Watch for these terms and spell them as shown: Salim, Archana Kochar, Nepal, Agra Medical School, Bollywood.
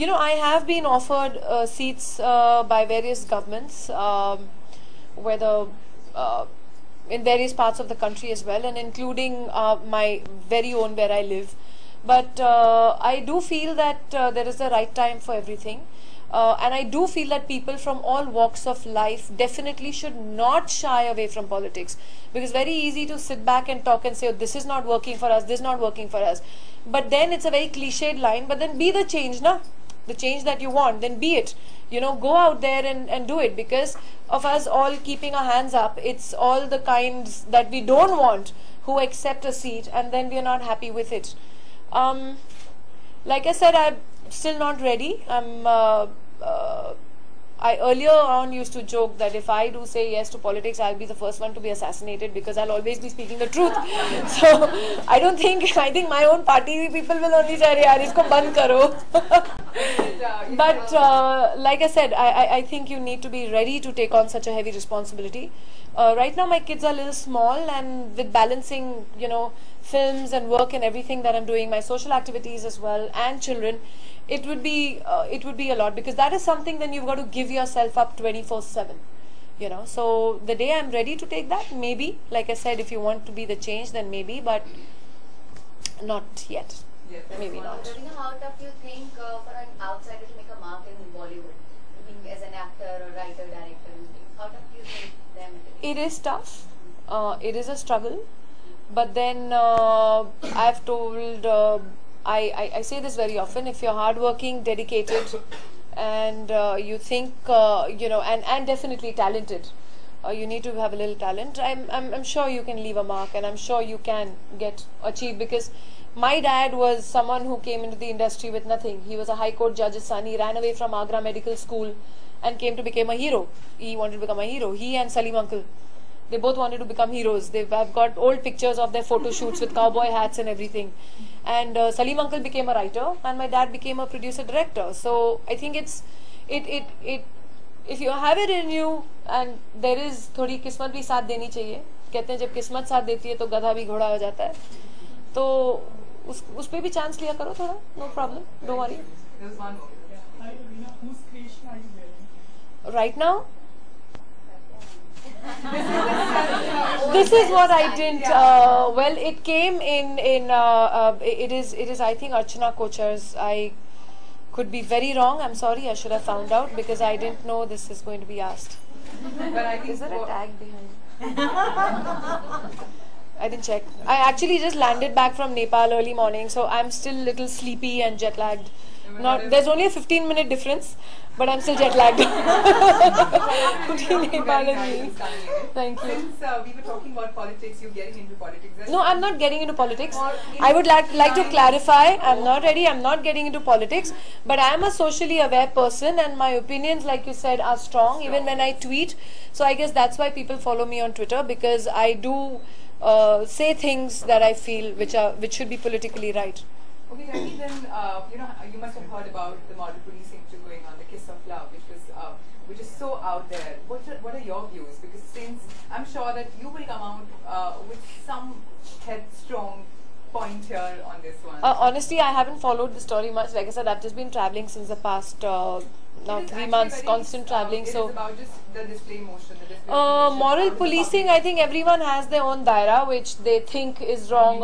You know, I have been offered seats by various governments, whether in various parts of the country as well, and including my very own where I live. But I do feel that there is the right time for everything. And I do feel that people from all walks of life definitely should not shy away from politics, because very easy to sit back and talk and say, oh, this is not working for us, this is not working for us. But then it's a very cliched line, but then be the change, na? The change that you want, then be it. You know, go out there and do it, because of us all keeping our hands up, it's all the kinds that we don't want who accept a seat and then we are not happy with it. Like I said, I'm still not ready. I earlier on used to joke that if I do say yes to politics, I'll be the first one to be assassinated, because I'll always be speaking the truth. So I think my own party people will only say, yaar, isko band karo. But like I said, I think you need to be ready to take on such a heavy responsibility. Right now my kids are a little small, and with balancing, you know, films and work and everything that I'm doing, my social activities as well, and children, it would be a lot, because that is something then you've got to give yourself up 24/7, you know. So the day I'm ready to take that, maybe, like I said, if you want to be the change, then maybe, but not yet. Yes, maybe not. How tough do you think for an outsider to make a mark in Bollywood, being as an actor or writer, director? How tough do you think them? It is tough. It is a struggle. But then I've told, I say this very often, if you're hardworking, dedicated, and you think, you know, and definitely talented, you need to have a little talent, I'm sure you can leave a mark, and I'm sure you can achieve, because my dad was someone who came into the industry with nothing. He was a high court judge's son. He ran away from Agra Medical School and came to become a hero. He wanted to become a hero. He and Salim uncle, they both wanted to become heroes. I've got old pictures of their photo shoots with cowboy hats and everything. And Salim uncle became a writer, and my dad became a producer-director. So I think it if you have it in you, and there is थोड़ी किस्मत भी साथ देनी चाहिए. कहते हैं जब किस्मत साथ देती है तो गधा भी घोड़ा हो जाता है. तो उस पे भी चांस लिया करो थोड़ा. No problem. Don't worry. Right now. This is what I didn't. Well, it came it is I think Archana Kochar's. I could be very wrong. I'm sorry. I should have found out, because I didn't know this is going to be asked. But I think, is there a tag behind? I didn't check. I actually just landed back from Nepal early morning, so I'm still a little sleepy and jet lagged. Not, there's only a 15-minute difference, but I'm still jet lagged. Thank you. Since we were talking about politics, you're getting into politics. No, I'm not getting into politics. I would like to clarify, I'm not ready, I'm not getting into politics, but I'm a socially aware person, and my opinions, like you said, are strong, even when I tweet. So I guess that's why people follow me on Twitter, because I do say things that I feel which should be politically right. Okay, Jackie, then, you know, you must have heard about the model policing which is going on, the Kiss of Love, which is so out there. What are your views? Because since I'm sure that you will come out with some headstrong point here on this one. Honestly, I haven't followed the story much. Like I said, I've just been traveling since the past now 3 months, constant traveling. So it's about just the display motion. The display moral policing, I think everyone has their own daira, which they think is wrong.